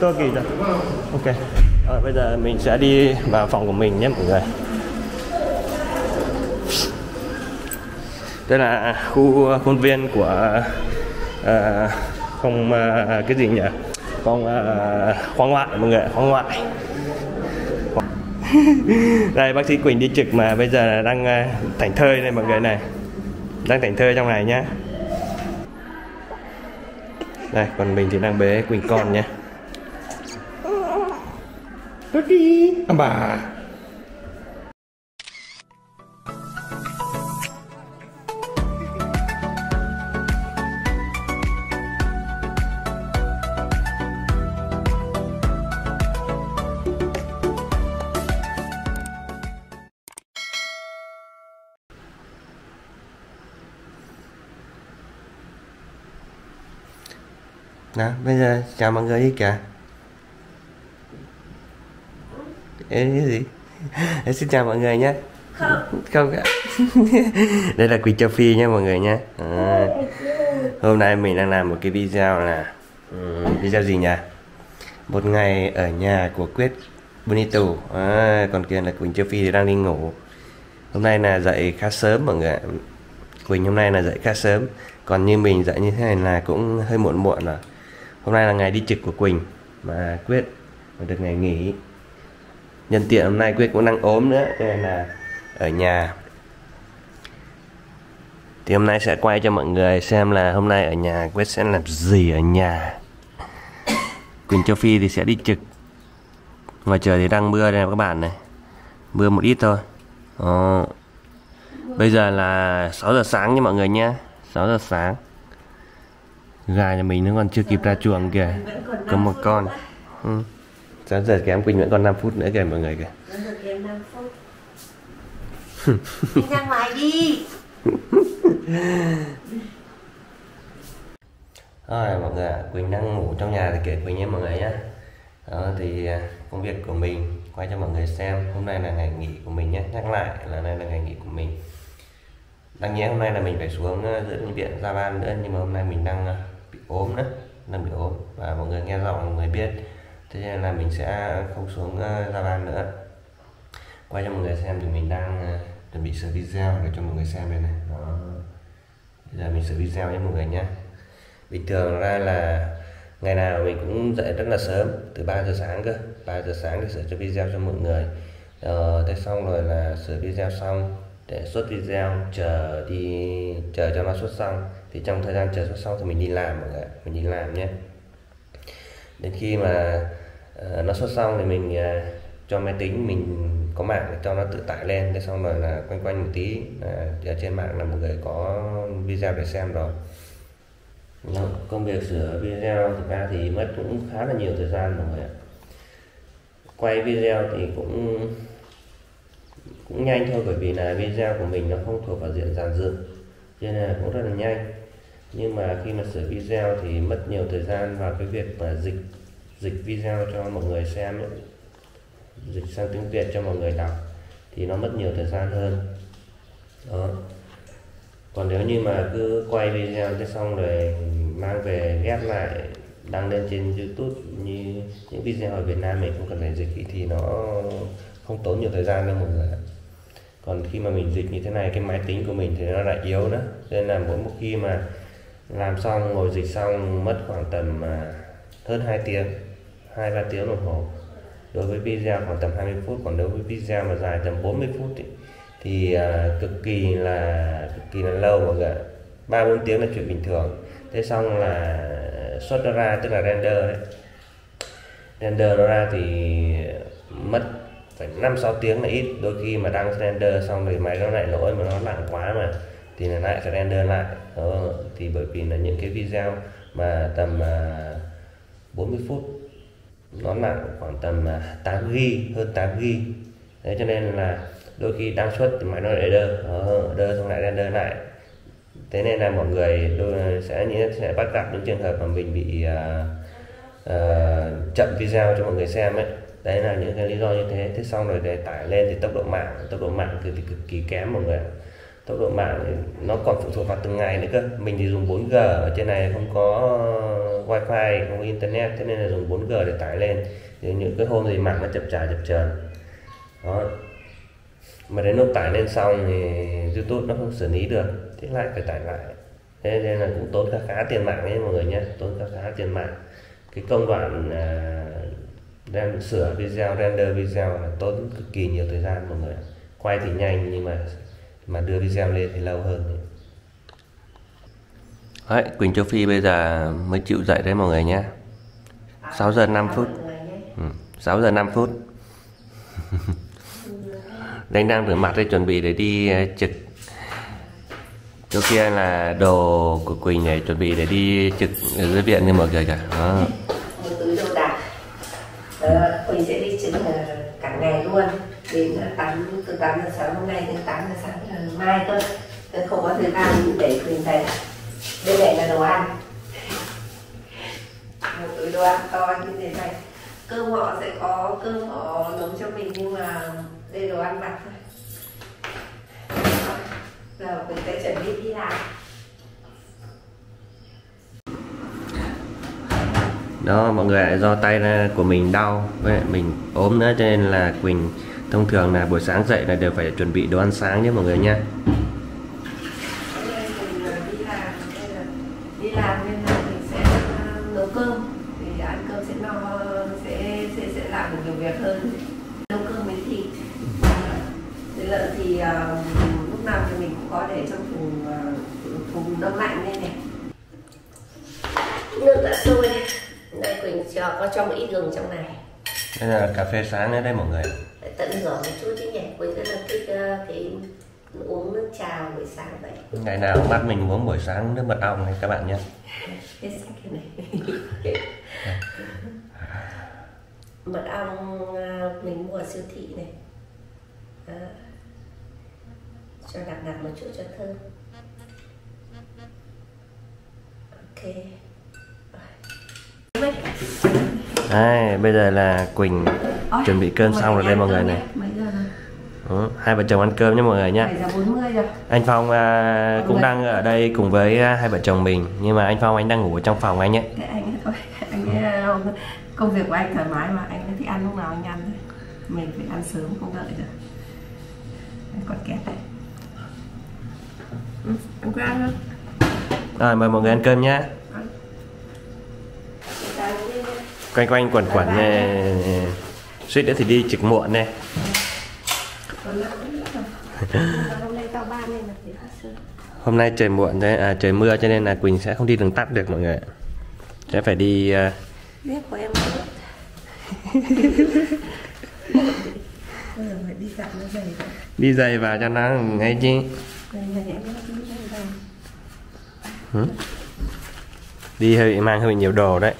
Cơ kỳ rồi. Ok. Rồi, bây giờ mình sẽ đi vào phòng của mình nhé mọi người. Đây là khu khuôn viên của phòng cái gì nhỉ? Phòng khoa ngoại mọi người, khoa ngoại. Đây bác sĩ Quỳnh đi trực mà bây giờ đang thảnh thơi đây mọi người này. Đang thảnh thơi trong này nhá. Đây, còn mình thì đang bế Quỳnh con nhé. Đi. Bà. Nào, bây giờ chào mọi người đi kìa. Cái gì? Xin chào mọi người nhé. Không. Đây là Quỳnh Châu Phi nhé mọi người nhé. Hôm nay mình đang làm một cái video là video gì nhỉ? Một ngày ở nhà của Quyết Bonito. Còn kia là Quỳnh Châu Phi thì đang đi ngủ. Hôm nay là dậy khá sớm mọi người. Quỳnh hôm nay là dậy khá sớm. Còn như mình dậy như thế này là cũng hơi muộn muộn rồi. Hôm nay là ngày đi trực của Quỳnh mà Quyết được ngày nghỉ. Nhân tiện hôm nay Quyết cũng đang ốm nữa nên là ở nhà. Thì hôm nay sẽ quay cho mọi người xem là hôm nay ở nhà Quyết sẽ làm gì ở nhà. Quỳnh Châu Phi thì sẽ đi trực. Ngoài trời thì đang mưa đây các bạn này. Mưa một ít thôi. Bây giờ là 6 giờ sáng nha mọi người nhé. 6 giờ sáng. Gà nhà mình nó còn chưa kịp ra chuồng kìa. Có một con. 6 giờ kém Quỳnh vẫn còn 5 phút nữa kìa mọi người kìa. Vẫn được kém 5 phút. Đi ra ngoài đi. Rồi mọi người, Quỳnh đang ngủ trong nhà thì kể Quỳnh nhé mọi người nhé. Đó thì công việc của mình quay cho mọi người xem. Hôm nay là ngày nghỉ của mình nhé. Nhắc lại là nay là ngày nghỉ của mình. Đáng nhẽ hôm nay là mình phải xuống giữa bệnh viện ra ban nữa. Nhưng mà hôm nay mình đang bị ốm nữa. Đang bị ốm. Và mọi người nghe giọng mọi người biết. Thế nên là mình sẽ không xuống ra ban nữa. Quay cho mọi người xem thì mình đang chuẩn bị sửa video để cho mọi người xem đây này. Đó. Bây giờ mình sửa video với mọi người nhé. Bình thường ra là ngày nào mình cũng dậy rất là sớm. Từ 3 giờ sáng cơ. 3 giờ sáng để sửa cho video cho mọi người. Thế xong rồi là sửa video xong để xuất video, chờ cho nó xuất xong. Thì trong thời gian chờ xuất xong thì mình đi làm mọi người, mình đi làm nhé. Đến khi mà nó xuất xong thì mình cho máy tính mình có mạng để cho nó tự tải lên. Thế xong rồi là quanh quanh một tí ở trên mạng là một người có video để xem rồi. Công việc sửa video thực ra thì mất cũng khá là nhiều thời gian mọi người ạ. Quay video thì cũng nhanh thôi bởi vì là video của mình nó không thuộc vào diện giản dựng nên là cũng rất là nhanh. Nhưng mà khi mà sửa video thì mất nhiều thời gian vào cái việc mà dịch video cho mọi người xem ấy. Dịch sang tiếng Việt cho mọi người đọc thì nó mất nhiều thời gian hơn. Đó. Còn nếu như mà cứ quay video thế xong rồi mang về ghép lại đăng lên trên YouTube như những video ở Việt Nam mình không cần phải dịch thì nó không tốn nhiều thời gian đâu mọi người. Còn khi mà mình dịch như thế này cái máy tính của mình thì nó lại yếu nữa nên là mỗi một khi mà làm xong ngồi dịch xong mất khoảng tầm hơn 2 tiếng 2-3 tiếng đồng hồ đối với video khoảng tầm 20 phút. Còn đối với video mà dài tầm 40 phút thì cực kỳ là lâu mọi người. 3-4 tiếng là chuyện bình thường. Thế xong là xuất nó ra tức là render đấy. Render nó ra thì mất phải 5-6 tiếng là ít. Đôi khi mà đăng render xong rồi máy nó lại lỗi mà nó nặng quá mà thì là lại phải render lại. Thì bởi vì là những cái video mà tầm 40 phút nó nặng khoảng tầm 8GB, hơn 8GB. Thế cho nên là đôi khi đăng xuất thì máy nó lại render xong lại render lại. Thế nên là mọi người sẽ bắt gặp những trường hợp mà mình bị chậm video cho mọi người xem ấy. Đấy là những cái lý do như thế. Thế xong rồi để tải lên thì tốc độ mạng thì cực kỳ kém mọi người. Tốc độ mạng nó còn phụ thuộc vào từng ngày nữa cơ. Mình thì dùng 4G, ở trên này không có wifi, không có internet, thế nên là dùng 4G để tải lên. Thì những cái hôm thì mạng nó chập chờn. Đó. Mà đến lúc tải lên xong thì YouTube nó không xử lý được, thế lại phải tải lại. Thế nên là cũng tốn khá tiền mạng đấy mọi người nhé, tốn khá tiền mạng. Cái công đoạn sửa video, render video là tốn cực kỳ nhiều thời gian mọi người. Quay thì nhanh nhưng mà đưa video lên thì lâu hơn. Đấy, Quỳnh Châu Phi bây giờ mới chịu dậy đấy mọi người nhé. 6 giờ 5 phút. 6 giờ 5 phút. Đánh đang rửa mặt để chuẩn bị để đi trực. Chỗ kia là đồ của Quỳnh này, chuẩn bị để đi trực ở dưới viện như mọi người cả. Đó. Một túi đồ đạc. Quỳnh sẽ đi trực cả ngày luôn. Đến 8 giờ sáng hôm nay đến 8 giờ sáng mai thôi. Không có thời gian để Quỳnh về. Đây này là đồ ăn. Một túi đồ ăn to như thế này. Cơm họ sẽ có cơm họ nấu cho mình nhưng mà đây đồ ăn vặt thôi. Giờ mình sẽ chuẩn bị đi làm. Đó mọi người ạ, do tay của mình đau, mình ốm nữa cho nên là Quỳnh thông thường là buổi sáng dậy là đều phải chuẩn bị đồ ăn sáng nhé mọi người nha. Đi làm nên là mình sẽ nấu cơm, thì ăn cơm sẽ no, sẽ làm được nhiều việc hơn. Nấu cơm với thịt, với lợn thì lúc nào thì mình cũng có để trong thùng đông lạnh lên này. Nước đã sôi này, đây Quỳnh có cho một ít gừng trong này. Đây là cà phê sáng đấy mọi người. Phải tận hưởng một chút chứ nhỉ, Quỳnh rất là thích cái uống nước trà buổi sáng vậy. Ngày nào cũng bắt mình uống buổi sáng nước mật ong này các bạn nhé. Mật ong mình mua ở siêu thị này. Đó. Cho đặc một chút cho thơm. Ok. Đây, bây giờ là Quỳnh chuẩn bị cơm xong rồi đây mọi người này. Hai vợ chồng ăn cơm nhé mọi người nhé. Anh Phong cũng đang ở đây cùng với hai vợ chồng mình. Nhưng mà anh Phong anh đang ngủ ở trong phòng anh ấy. Anh công việc của anh thoải mái mà, anh thích ăn lúc nào anh ăn thôi. Mình phải ăn sớm không đợi được. Còn kẹt này. Anh cứ ăn luôn. Rồi mời mọi người ăn cơm nhé. Quanh quanh quẩn quẩn suýt nữa thì đi trực muộn này. Hôm nay trời muộn đấy, trời mưa cho nên là Quỳnh sẽ không đi đường tắt được mọi người. Sẽ phải đi. Dép của em đi giày vào cho nó ngay chứ. Đi hơi mang hơi nhiều đồ đấy.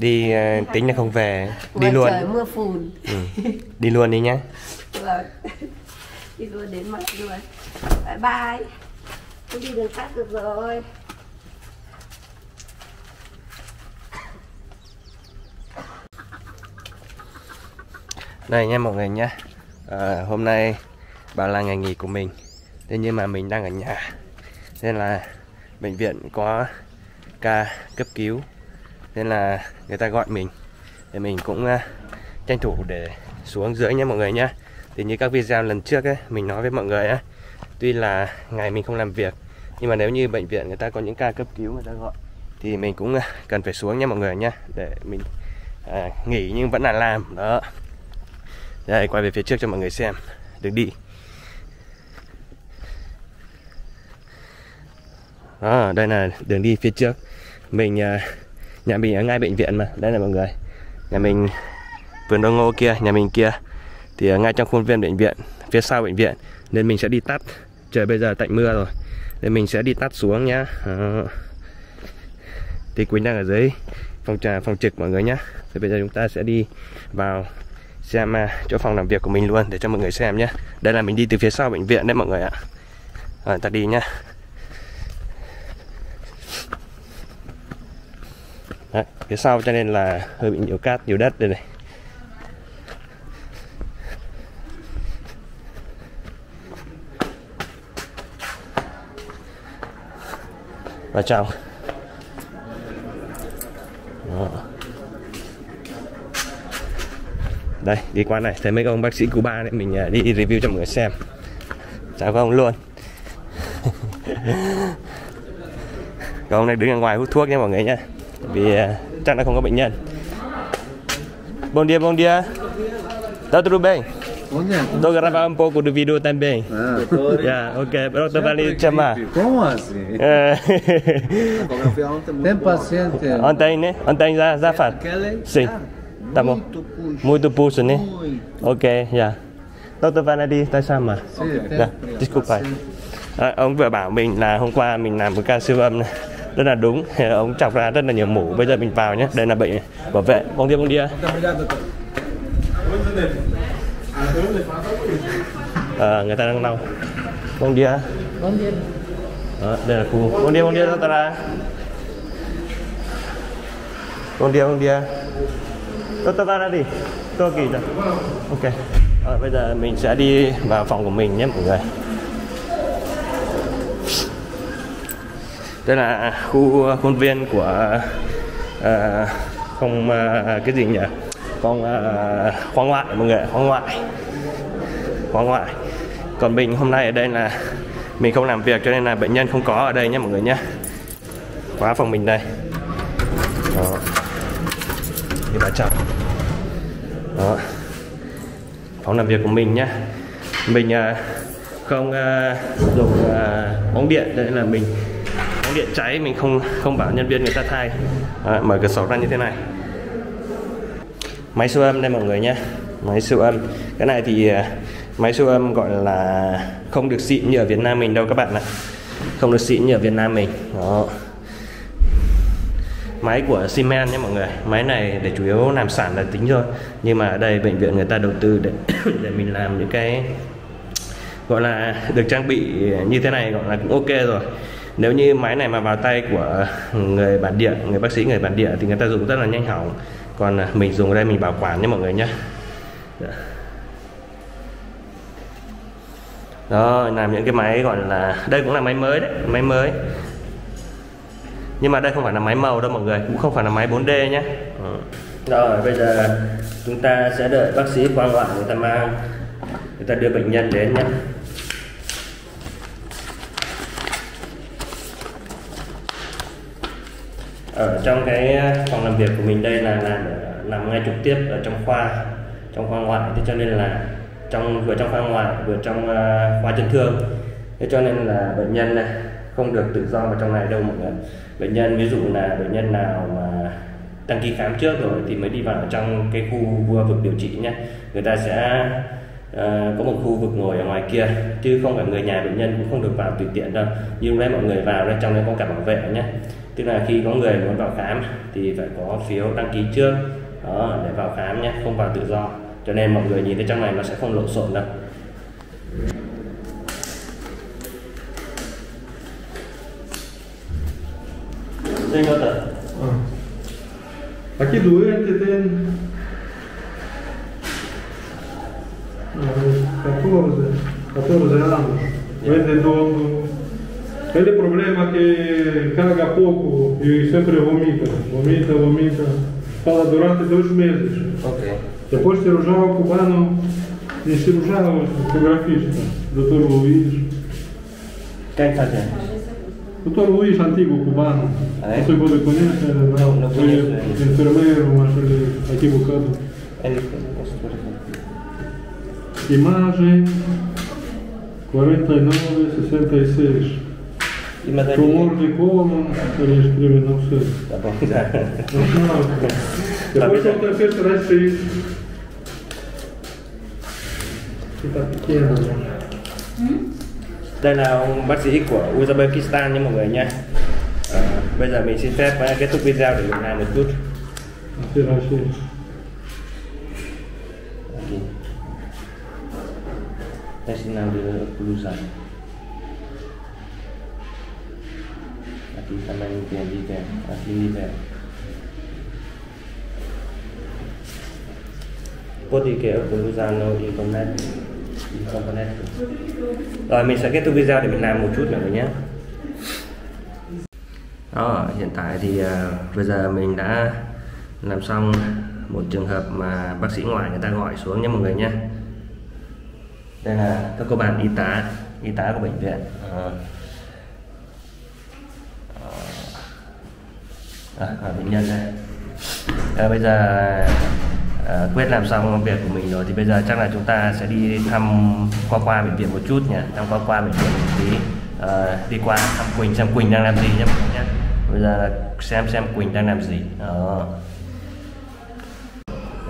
Đi tính là không về, đi luôn. Trời mưa phùn. Đi luôn đi nhá. Đi luôn đến mặt luôn. Bye bye. Không đi đường tắt được rồi. Này nha mọi người nhá. Hôm nay bảo là ngày nghỉ của mình. Thế nhưng mà mình đang ở nhà. Nên là bệnh viện có ca cấp cứu. Nên là người ta gọi mình để mình cũng tranh thủ để xuống dưới nhé mọi người nhé. Thì như các video lần trước ấy, mình nói với mọi người ấy, tuy là ngày mình không làm việc nhưng mà nếu như bệnh viện người ta có những ca cấp cứu người ta gọi thì mình cũng cần phải xuống nhé mọi người nhé, để mình nghỉ nhưng vẫn là làm đó. Đây quay về phía trước cho mọi người xem đường đi. Đó, đây là đường đi phía trước mình. Nhà mình ở ngay bệnh viện mà, đây là mọi người. Nhà mình vườn đô ngô kia, nhà mình kia thì ở ngay trong khuôn viên bệnh viện, phía sau bệnh viện. Nên mình sẽ đi tắt, trời bây giờ tạnh mưa rồi. Nên mình sẽ đi tắt xuống nhá. Thì Quỳnh đang ở dưới phòng trực mọi người nhá. Thì bây giờ chúng ta sẽ đi vào xem chỗ phòng làm việc của mình luôn để cho mọi người xem nhá. Đây là mình đi từ phía sau bệnh viện đấy mọi người ạ. Rồi ta đi nhá. Đấy, phía sau cho nên là hơi bị nhiều cát, nhiều đất đây này. vào trong. Đó. Đây, đi qua này thấy mấy ông bác sĩ Cuba nên mình đi review cho mọi người xem. Chào các ông luôn. Các ông này đứng ở ngoài hút thuốc nha mọi người nha, vì chắc là không có bệnh nhân. Bom dia, bom dia. Tá tudo bem? Estou gravar um pouco do vídeo também. Yeah, ok. Pronto, vale chamar. Como assim? Tem paciente. Ontem, né? Ontem já faz. Sim. Tá bom. Muito pulso, né? Ok, yeah. Doutor Vanadi, tại sao mà? Disculpa. Ông vừa bảo mình là hôm qua mình làm một ca siêu âm này. Rất là đúng, ông chọc ra rất là nhiều mũ. Bây giờ mình vào nhé, đây là bệnh bảo vệ. Bông đi à, người ta đang lau. Bông đi à, đây là khu. Bông đi, ta ra. Bông đi ta ra đi. Tôi kỳ rồi. Ok, bây giờ mình sẽ đi vào phòng của mình nhé mọi người. Đây là khu khuôn viên của phòng cái gì nhỉ? Phòng khoa ngoại mọi người, khoa ngoại. Còn mình hôm nay ở đây là mình không làm việc cho nên là bệnh nhân không có ở đây nhé mọi người nhé. Khóa phòng mình đây. Đó. Đi vào trong. Đó. Phòng làm việc của mình nhé. Mình không dùng bóng điện nên là mình điện cháy mình không bảo nhân viên người ta thay. À, mở cửa sổ ra như thế này. Máy siêu âm đây mọi người nhé, máy siêu âm. Cái này thì máy siêu âm gọi là không được xịn như ở Việt Nam mình đâu các bạn ạ. Không được xịn như ở Việt Nam mình. Đó. Máy của Siemens nhé mọi người. Máy này để chủ yếu làm sản là tính thôi. Nhưng mà ở đây bệnh viện người ta đầu tư để, để mình làm những cái gọi là được trang bị như thế này gọi là cũng ok rồi. Nếu như máy này mà vào tay của người bản địa, người bác sĩ người bản địa thì người ta dùng rất là nhanh hỏng. Còn mình dùng ở đây mình bảo quản nha mọi người nhé. Đó, làm những cái máy gọi là, đây cũng là máy mới đấy, máy mới. Nhưng mà đây không phải là máy màu đâu mọi người, cũng không phải là máy 4D nhé. Rồi, bây giờ chúng ta sẽ đợi bác sĩ khoa ngoại người ta mang, người ta đưa bệnh nhân đến nhé. Ở trong cái phòng làm việc của mình đây là làm ngay trực tiếp ở trong khoa ngoại, thế cho nên là vừa trong khoa ngoại vừa trong khoa chấn thương, thế cho nên là bệnh nhân này không được tự do vào trong này đâu mọi người. Bệnh nhân ví dụ là bệnh nhân nào mà đăng ký khám trước rồi thì mới đi vào trong cái khu vực điều trị nhé. Người ta sẽ có một khu vực ngồi ở ngoài kia, chứ không phải người nhà bệnh nhân cũng không được vào tùy tiện đâu. Nhưng đấy mọi người vào đây trong đấy có cả bảo vệ nhé. Tức là khi có người muốn vào khám thì phải có phiếu đăng ký trước. Đó, để vào khám nhé, không vào tự do. Cho nên mọi người nhìn thấy trong này nó sẽ không lộn xộn đâu. Đây có tờ. Cái đuôi anh tự tên. Catorze anni. Vede il mondo. Vede il problema che caga poco e sempre vomita. Fala durante 2 meses. Ok. Depois o cirurgião cubano e cirurgião fotografista, Dr. Luiz. Quem está dentro? Dr. Luiz, antigo cubano. Não sei quando conhece, não. Foi enfermeiro, mas ele equivocado. Ele imagem 49, 66. Tumor de colo, ele escreve não sei. Tá bom, já. Depois outra vez traz isso. Que tá pequeno. Đây là ông bác sĩ của Uzbekistan nha mọi người nha. Bây giờ mình xin phép kết thúc video để mình làm một chút. Sinal de oclusão. Aqui também não tem líder, aqui líder. Pode que oclusão não incomplete. Rồi mình sẽ kết thúc video để mình làm một chút nữa nhé. Đó, hiện tại thì vừa giờ mình đã làm xong một trường hợp mà bác sĩ ngoại người ta gọi xuống nha mọi người nha. Đây là các cô bạn y tá của bệnh viện. Bệnh nhân đây. Bây giờ Quyết làm xong việc của mình rồi thì bây giờ chắc là chúng ta sẽ đi thăm qua bệnh viện một chút nhỉ, thăm qua bệnh viện một tí, đi qua thăm Quỳnh xem Quỳnh đang làm gì nhé mọi người nhé. Bây giờ là xem Quỳnh đang làm gì.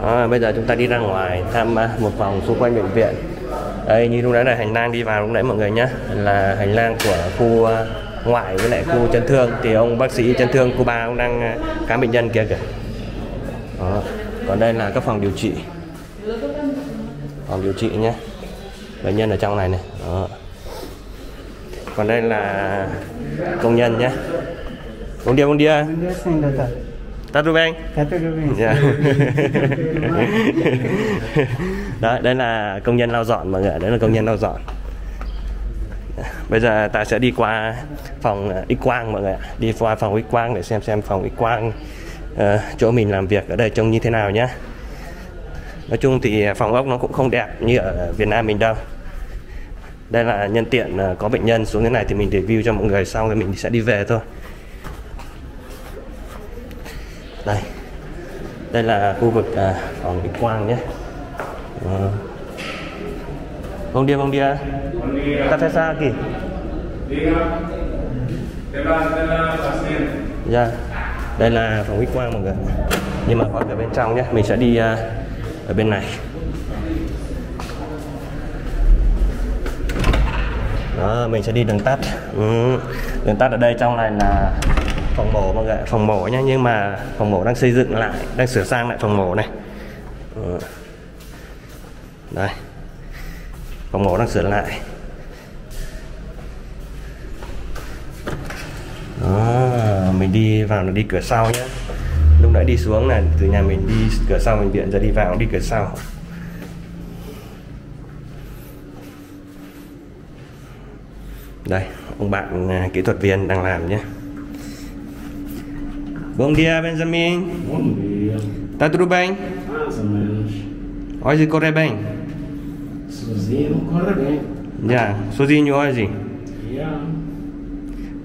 Đó, bây giờ chúng ta đi ra ngoài thăm một vòng xung quanh bệnh viện. Đây như lúc nãy là hành lang đi vào lúc nãy mọi người nhé, là hành lang của khu ngoại với lại khu chấn thương, thì ông bác sĩ chấn thương Cuba ông đang khám bệnh nhân kia kìa. Đó, còn đây là các phòng điều trị, nhé, bệnh nhân ở trong này này. Đó, còn đây là công nhân nhé. Bông đĩa Tatuben. Yeah. Đó, đây là công nhân lau dọn mọi người, đấy là công nhân lau dọn. Bây giờ ta sẽ đi qua phòng X-quang mọi người ạ, đi qua phòng X-quang để xem phòng X-quang chỗ mình làm việc ở đây trông như thế nào nhé. Nói chung thì phòng ốc nó cũng không đẹp như ở Việt Nam mình đâu. Đây là nhân tiện có bệnh nhân xuống thế này thì mình review cho mọi người xong rồi mình sẽ đi về thôi. Đây là khu vực phòng X-quang nhé. Bông đĩa ta phải xa kì. Dạ, đây là phòng X-quang mọi người, nhưng mà còn ở bên trong nhé, mình sẽ đi ở bên này. Đó, mình sẽ đi đường tắt. Đường tắt ở đây trong này là phòng mổ mọi người, phòng mổ nhé, nhưng mà phòng mổ đang xây dựng lại, đang sửa sang lại phòng mổ này. Đây, phòng mổ đang sửa lại. Đó, mình đi vào là đi cửa sau nhé. Lúc nãy đi xuống là từ nhà mình đi cửa sau bệnh viện, giờ đi vào đi cửa sau. Đây, ông bạn kỹ thuật viên đang làm nhé. Bom dia Benjamin. Bom dia. Tá tudo bem? Mais ou menos. Hoje corre bem? Sozinho corre bem. Já, sozinho hoje. Yeah.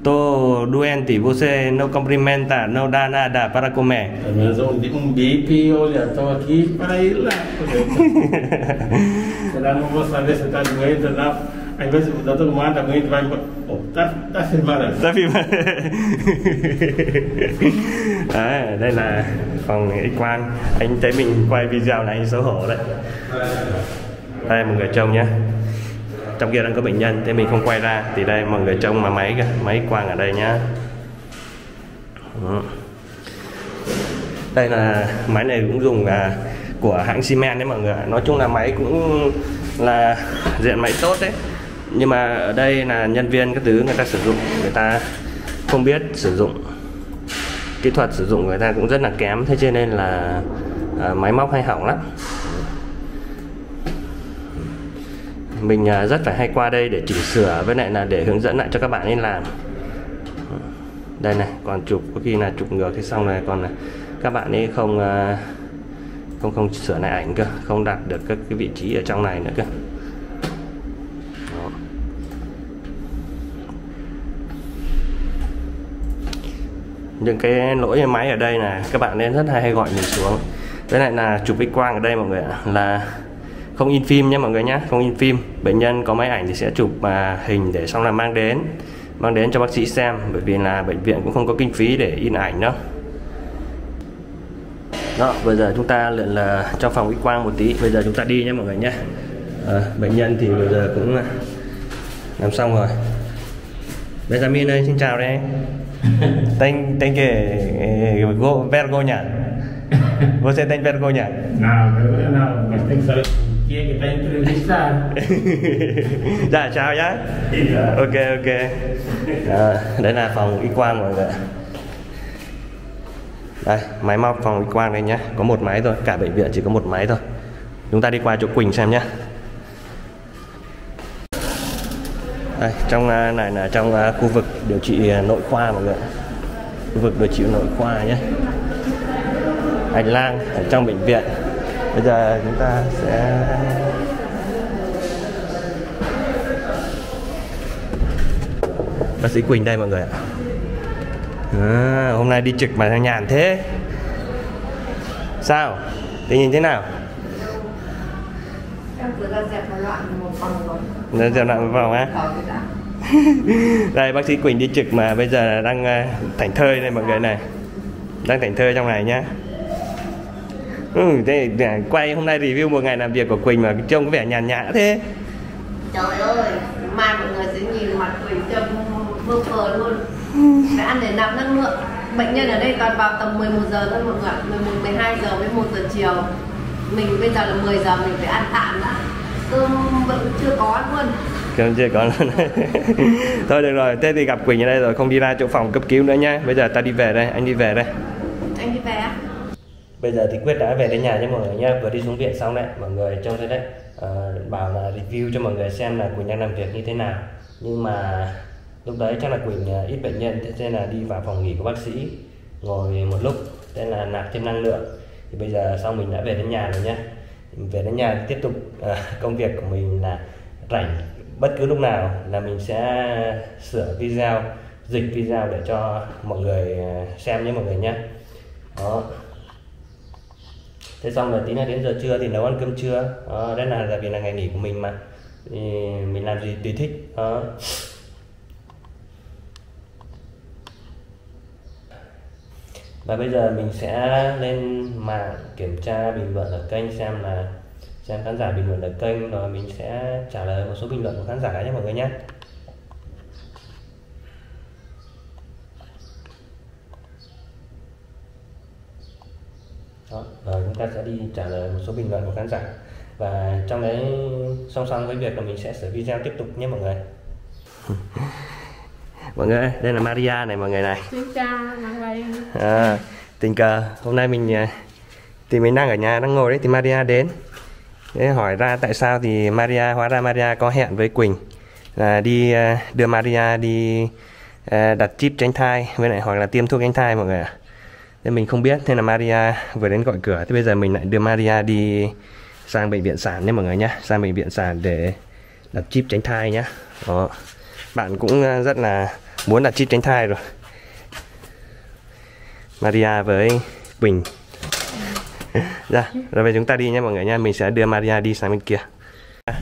Tô doente, você não cumprimenta, não dá nada para comer. Mas bip, olha, tô aqui para ir lá. Será não vou saber se tá doente ou não. Às vezes o doutor manda muito, vai embora. Tá filmado. Tá filmado. Đấy, đây là phòng X-quang. Anh thấy mình quay video này anh xấu hổ đấy. Đây mọi người trông nhé. Trong kia đang có bệnh nhân, thế mình không quay ra. Thì đây mọi người trông mà máy X-quang ở đây nhá. Đây là máy này cũng dùng của hãng Siemens đấy mọi người. Nói chung là máy cũng là diện máy tốt đấy, nhưng mà ở đây là nhân viên các thứ người ta sử dụng, người ta không biết sử dụng, kỹ thuật sử dụng người ta cũng rất là kém, thế cho nên là máy móc hay hỏng lắm. Mình rất phải hay qua đây để chỉnh sửa với lại là để hướng dẫn lại cho các bạn nên làm. Đây này, còn chụp có khi là chụp ngược thì xong này, còn là các bạn ấy không sửa lại ảnh cơ, không đặt được các cái vị trí ở trong này nữa cơ. Đó. Những cái lỗi máy ở đây là các bạn nên rất hay gọi mình xuống. Với lại là chụp X-quang ở đây mọi người ạ, là không in phim nha mọi người nhé, không in phim. Bệnh nhân có máy ảnh thì sẽ chụp hình để xong là mang đến cho bác sĩ xem, bởi vì là bệnh viện cũng không có kinh phí để in ảnh đâu. Đó, bây giờ chúng ta lượn là trong phòng X-quang một tí, bây giờ chúng ta đi nhé mọi người nhé. Bệnh nhân thì bây giờ cũng làm xong rồi. Benjamin ơi, xin chào đây. Tên kể Vergo nhỉ? Vô sẽ tên Vergo nhỉ? Nào, mà tên sợ kia cái tên Uzbekistan. Dạ, chào nhá. Ok. Đấy là phòng X-quang mọi người. Đây, máy móc phòng X-quang đây nhé, có một máy thôi, cả bệnh viện chỉ có một máy thôi. Chúng ta đi qua chỗ Quỳnh xem nhé. Đây, trong này là trong khu vực điều trị nội khoa mọi người. khu vực đối chịu nội khoa nhé, hành lang ở trong bệnh viện. Bây giờ chúng ta sẽ bác sĩ Quỳnh đây mọi người ạ. À, hôm nay đi trực mà nhàn thế. Sao? Tình hình thế nào? Em vừa ra dẹp mà loạn một vòng rồi. Ra dẹp loạn một vòng á? Đây bác sĩ Quỳnh đi trực mà bây giờ đang thảnh thơi đây mọi người này. Đang thảnh thơi trong này nhá. Thế quay hôm nay review một ngày làm việc của Quỳnh mà trông có vẻ nhàn nhã thế. Trời ơi, mai mọi người sẽ nhìn mặt Quỳnh trông mơ phờ luôn. Phải ăn để nạp năng lượng. Bệnh nhân ở đây toàn vào tầm 11 giờ thôi mọi người, 11, 12 giờ với 1 giờ chiều. Mình bây giờ là 10 giờ mình phải ăn tạm đã. Cơm vẫn chưa có luôn. Cơm chưa có luôn. Thôi được rồi, thế thì gặp Quỳnh ở đây rồi không đi ra chỗ phòng cấp cứu nữa nhá. Bây giờ ta đi về đây, anh đi về đây. Anh đi về á? Bây giờ thì Quyết đã về đến nhà cho mọi người nha, vừa đi xuống viện xong đấy, mọi người trông thấy đấy. Bảo là review cho mọi người xem là Quỳnh đang làm việc như thế nào. Nhưng mà lúc đấy chắc là Quỳnh ít bệnh nhân, thế nên là đi vào phòng nghỉ của bác sĩ ngồi một lúc, nên là nạp thêm năng lượng. Thì bây giờ xong mình đã về đến nhà rồi nhé. Về đến nhà thì tiếp tục công việc của mình là rảnh bất cứ lúc nào là mình sẽ sửa video, dịch video để cho mọi người xem nhé mọi người nhé. Đó. Thế xong rồi tí là đến giờ trưa thì nấu ăn cơm trưa. Đó, đấy là vì là ngày nghỉ của mình mà. Thì mình làm gì tùy thích. Đó. Và bây giờ mình sẽ lên mạng kiểm tra bình luận ở kênh xem là khán giả bình luận ở kênh, rồi mình sẽ trả lời một số bình luận của khán giả nhé mọi người nhé. Đó, rồi chúng ta sẽ đi trả lời một số bình luận của khán giả, và trong đấy song song với việc là mình sẽ sửa video tiếp tục nhé mọi người. Mọi người, đây là Maria này mọi người này. Xin chào mọi người. À, tình cờ hôm nay mình thì mình đang ở nhà đang ngồi đấy thì Maria đến. Để hỏi ra tại sao thì Maria, hóa ra Maria có hẹn với Quỳnh là đi đưa Maria đi đặt chip tránh thai với lại hoặc là tiêm thuốc tránh thai mọi người ạ. Nên mình không biết, thế là Maria vừa đến gọi cửa, thế bây giờ mình lại đưa Maria đi sang bệnh viện sản nhé mọi người nhé, sang bệnh viện sản để đặt chip tránh thai nhé. Đó. Bạn cũng rất là muốn đặt chip tránh thai rồi. Maria với Quỳnh. Dạ, rồi bây giờ chúng ta đi nha mọi người nha, mình sẽ đưa Maria đi sang bên kia.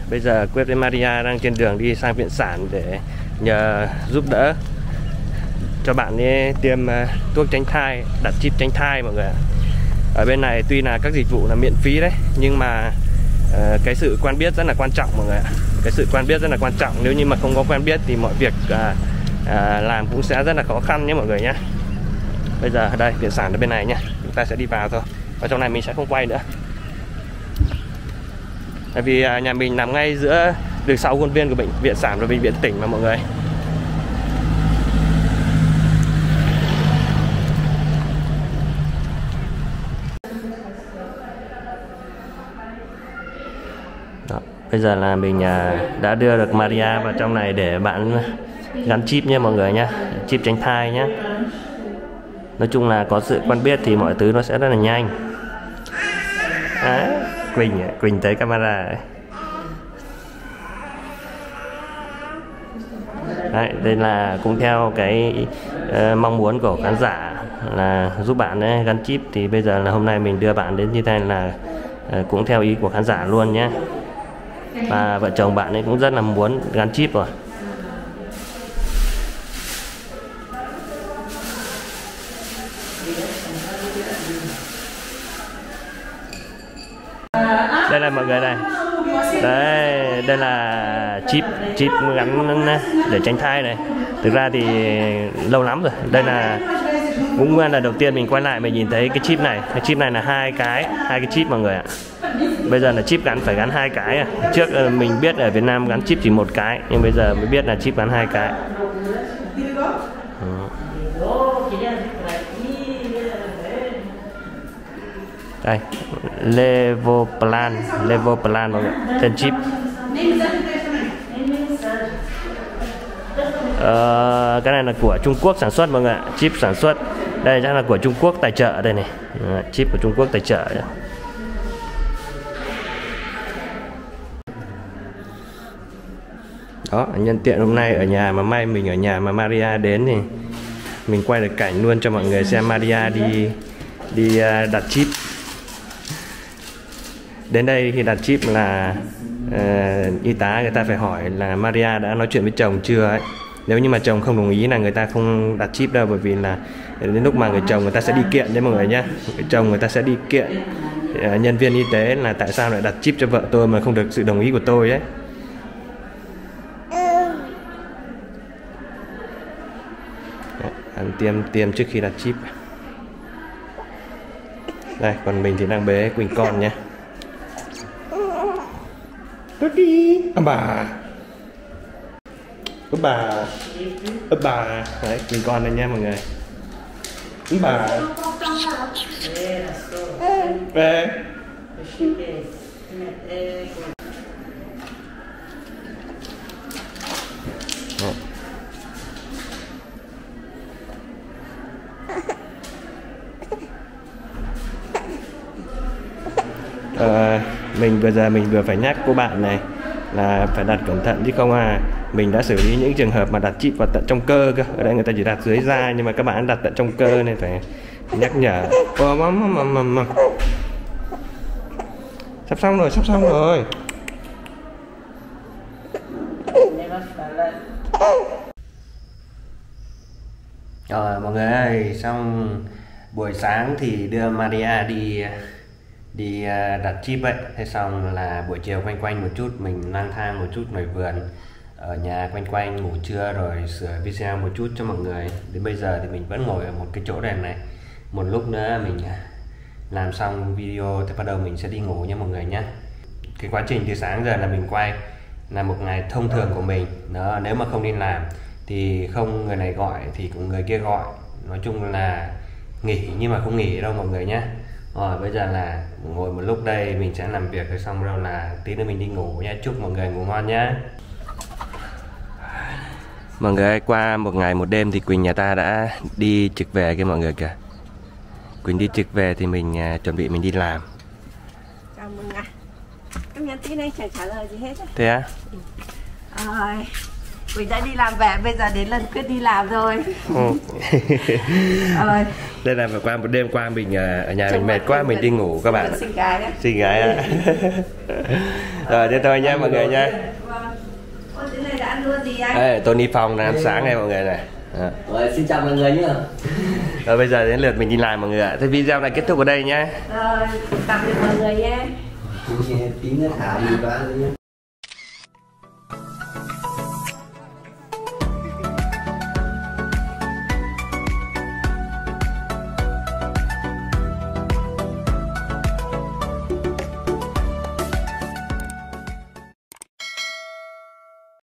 Bây giờ Quyết với Maria đang trên đường đi sang viện sản để nhờ giúp đỡ cho bạn ấy tiêm thuốc tránh thai, đặt chip tránh thai mọi người ạ. Ở bên này tuy là các dịch vụ là miễn phí đấy, nhưng mà cái sự quen biết rất là quan trọng mọi người ạ. Cái sự quen biết rất là quan trọng, nếu như mà không có quen biết thì mọi việc làm cũng sẽ rất là khó khăn nhé mọi người nhé. Bây giờ ở đây viện sản ở bên này nhé, chúng ta sẽ đi vào thôi, và trong này mình sẽ không quay nữa, tại vì nhà mình nằm ngay giữa đường 6 khuôn viên của bệnh viện sản và bệnh viện tỉnh mà mọi người. Bây giờ là mình đã đưa được Maria vào trong này để bạn gắn chip nha mọi người nhé, chip tránh thai nhé. Nói chung là có sự quen biết thì mọi thứ nó sẽ rất là nhanh. À, Quỳnh thấy camera ấy. Đấy, đây là cũng theo cái mong muốn của khán giả là giúp bạn ấy gắn chip, thì bây giờ là hôm nay mình đưa bạn đến như thế này là cũng theo ý của khán giả luôn nhé. Và vợ chồng bạn ấy cũng rất là muốn gắn chip rồi. Đây là mọi người này. Đấy, đây là chip gắn để tránh thai này. Thực ra thì lâu lắm rồi. Đây là cũng là đầu tiên mình quay lại mình nhìn thấy cái chip này. Cái chip này là hai cái chip mọi người ạ. Bây giờ là chip gắn phải gắn hai cái à. Trước mình biết ở Việt Nam gắn chip chỉ một cái, nhưng bây giờ mới biết là chip gắn hai cái. Đây, Levoplan mọi người, tên chip. Cái này là của Trung Quốc sản xuất mọi người ạ, chip sản xuất Đây chắc là của Trung Quốc tài trợ đây này. Đấy, chip của Trung Quốc tài trợ. Đó, nhân tiện hôm nay ở nhà mà may mình ở nhà mà Maria đến thì mình quay được cảnh luôn cho mọi người xem Maria đi đặt chip. Đến đây khi đặt chip là y tá người ta phải hỏi là Maria đã nói chuyện với chồng chưa ấy. Nếu như mà chồng không đồng ý là người ta không đặt chip đâu, bởi vì là đến lúc mà người chồng người ta sẽ đi kiện đấy mọi người nhá. Người chồng người ta sẽ đi kiện nhân viên y tế là tại sao lại đặt chip cho vợ tôi mà không được sự đồng ý của tôi ấy. Ăn tiêm trước khi đặt chip. Đây, còn mình thì đang bế Quỳnh con nhé. Đi. Bà. Đấy, Quỳnh con đây nha mọi người. Bà. Về. Mình vừa phải nhắc cô bạn này là phải đặt cẩn thận chứ không à mình đã xử lý những trường hợp mà đặt chip vào tận trong cơ cơ. Ở đây người ta chỉ đặt dưới da nhưng mà các bạn đặt tận trong cơ này phải nhắc nhở. Sắp xong rồi. Rồi mọi người ơi, xong buổi sáng thì đưa Maria đi đặt chip ấy, thế xong là buổi chiều quanh quanh một chút, mình lang thang một chút ngoài vườn, ở nhà quanh quanh, ngủ trưa rồi sửa video một chút cho mọi người. Đến bây giờ thì mình vẫn ngồi ở một cái chỗ đèn này, một lúc nữa mình làm xong video thì bắt đầu mình sẽ đi ngủ nha mọi người nhé. Cái quá trình từ sáng giờ là mình quay là một ngày thông thường của mình đó, nếu mà không đi làm thì không người này gọi thì cũng người kia gọi, nói chung là nghỉ nhưng mà không nghỉ đâu mọi người nhé. Rồi bây giờ là ngồi một lúc đây mình sẽ làm việc rồi xong rồi là tí nữa mình đi ngủ nha. Chúc mọi người ngủ ngon nhá. Mọi người ơi, qua một ngày một đêm thì Quỳnh nhà ta đã đi trực về kìa mọi người kìa. Quỳnh đi trực về thì mình chuẩn bị mình đi làm. Chào mừng ạ. Em nhắn tin anh chẳng trả lời gì hết. Thế á? Rồi. Mình đã đi làm về, bây giờ đến lần Quyết đi làm rồi. Đây là vừa qua một đêm qua mình ở nhà mình mệt quá mình đi ngủ các bạn. Xin gái đấy. Xin gái ạ. Rồi thế thôi nha mọi người nha. Ôi thế này đã ăn luôn gì anh? Ê, Tony Phong đang ăn sáng này mọi người này. Rồi xin chào mọi người nhé. Rồi bây giờ đến lượt mình đi làm mọi người ạ. Thế video này kết thúc ở đây nhé. Rồi tạm biệt mọi người nhé. Tí nữa thả gì đó.